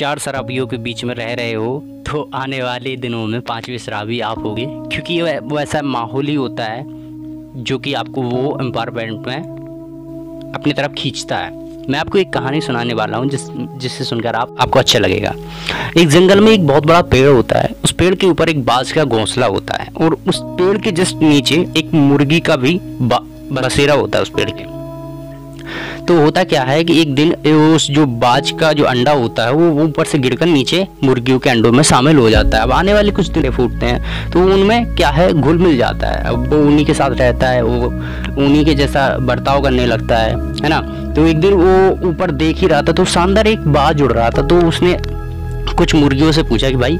चार शराबियों के बीच में रह रहे हो तो आने वाले दिनों में पांचवें शराबी आप होगे, क्योंकि वैसा माहौल ही होता है जो कि आपको वो एम्पावरमेंट में अपनी तरफ खींचता है। मैं आपको एक कहानी सुनाने वाला हूँ जिससे सुनकर आपको अच्छा लगेगा। एक जंगल में एक बहुत बड़ा पेड़ होता है। उस पेड़ के ऊपर एक बाज का घोंसला होता है और उस पेड़ के जस्ट नीचे एक मुर्गी का भी बसेरा होता है उस पेड़ के। तो होता क्या है कि एक दिन उस जो बाज का जो अंडा होता है वो ऊपर से गिरकर नीचे मुर्गियों के अंडों में शामिल हो जाता है। अब आने वाले कुछ दिन फूटते हैं तो उनमें क्या है, घुल मिल जाता है। अब वो उन्हीं के साथ रहता है, वो उन्हीं के जैसा बर्ताव करने लगता है ना। तो एक दिन वो ऊपर देख ही रहा था तो शानदार एक बाज उड़ रहा था। तो उसने कुछ मुर्गियों से पूछा कि भाई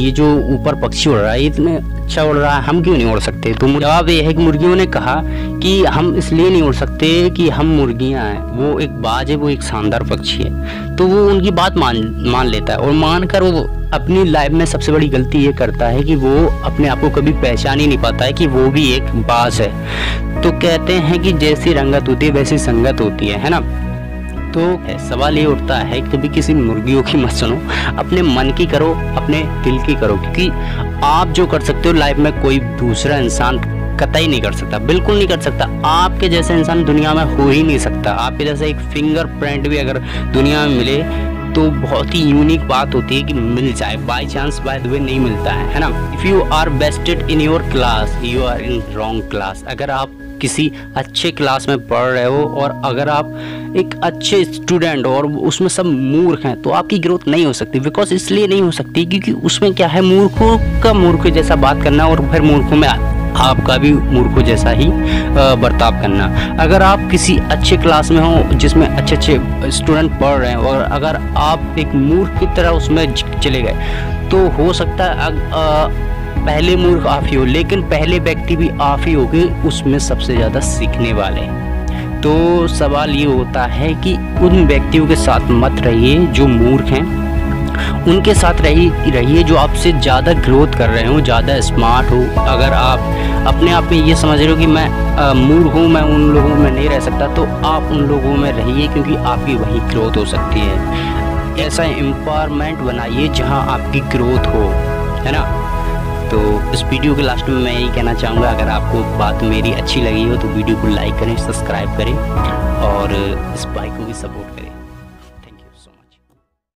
ये जो ऊपर पक्षी उड़ रहा है इतने अच्छा उड़ रहा है, हम क्यों नहीं उड़ सकते? तो जवाब ये है कि मुर्गियों ने कहा कि हम इसलिए नहीं उड़ सकते कि हम मुर्गियां हैं, वो एक बाज है, वो एक शानदार पक्षी है। तो वो उनकी बात मान लेता है और मानकर वो अपनी लाइफ में सबसे बड़ी गलती ये करता है कि वो अपने आप को कभी पहचान ही नहीं पाता है कि वो भी एक बाज है। तो कहते हैं कि जैसी रंगत होती है वैसी संगत होती है ना। तो सवाल ये उठता है कि कभी किसी मुर्गियों की मत सुनो, अपने मन की करो, अपने दिल की करो, क्योंकि आप जो कर सकते हो लाइफ में कोई दूसरा इंसान कतई नहीं कर सकता, बिल्कुल नहीं कर सकता। आपके जैसा इंसान दुनिया में हो ही नहीं सकता। आपके जैसा एक फिंगरप्रिंट भी अगर दुनिया में मिले तो बहुत ही यूनिक बात होती है कि मिल जाए, by chance by the way नहीं मिलता है ना। If you are bested in your class you are in wrong class. अगर आप किसी अच्छे क्लास में पढ़ रहे हो और अगर आप एक अच्छे स्टूडेंट हो और उसमें सब मूर्ख हैं तो आपकी ग्रोथ नहीं हो सकती। बिकॉज इसलिए नहीं हो सकती क्योंकि उसमें क्या है, मूर्खों का मूर्ख जैसा बात करना और फिर मूर्खों में आपका भी मूर्खों जैसा ही बर्ताव करना। अगर आप किसी अच्छे क्लास में हो जिसमें अच्छे अच्छे स्टूडेंट पढ़ रहे हैं और अगर आप एक मूर्ख की तरह उसमें चले गए तो हो सकता है पहले मूर्ख आप ही हो, लेकिन पहले व्यक्ति भी आप ही हो गए उसमें सबसे ज़्यादा सीखने वाले। तो सवाल ये होता है कि उन व्यक्तियों के साथ मत रहिए जो मूर्ख हैं, उनके साथ रहिए जो आपसे ज़्यादा ग्रोथ कर रहे हो, ज़्यादा स्मार्ट हो। अगर आप अपने आप में ये समझ रहे हो कि मैं मूर्ख हूँ, मैं उन लोगों में नहीं रह सकता, तो आप उन लोगों में रहिए क्योंकि आपकी वही ग्रोथ हो सकती है। ऐसा एम्पावरमेंट बनाइए जहाँ आपकी ग्रोथ हो, है ना। तो इस वीडियो के लास्ट में मैं यही कहना चाहूँगा, अगर आपको बात मेरी अच्छी लगी हो तो वीडियो को लाइक करें, सब्सक्राइब करें और इस भाई को भी सपोर्ट करें।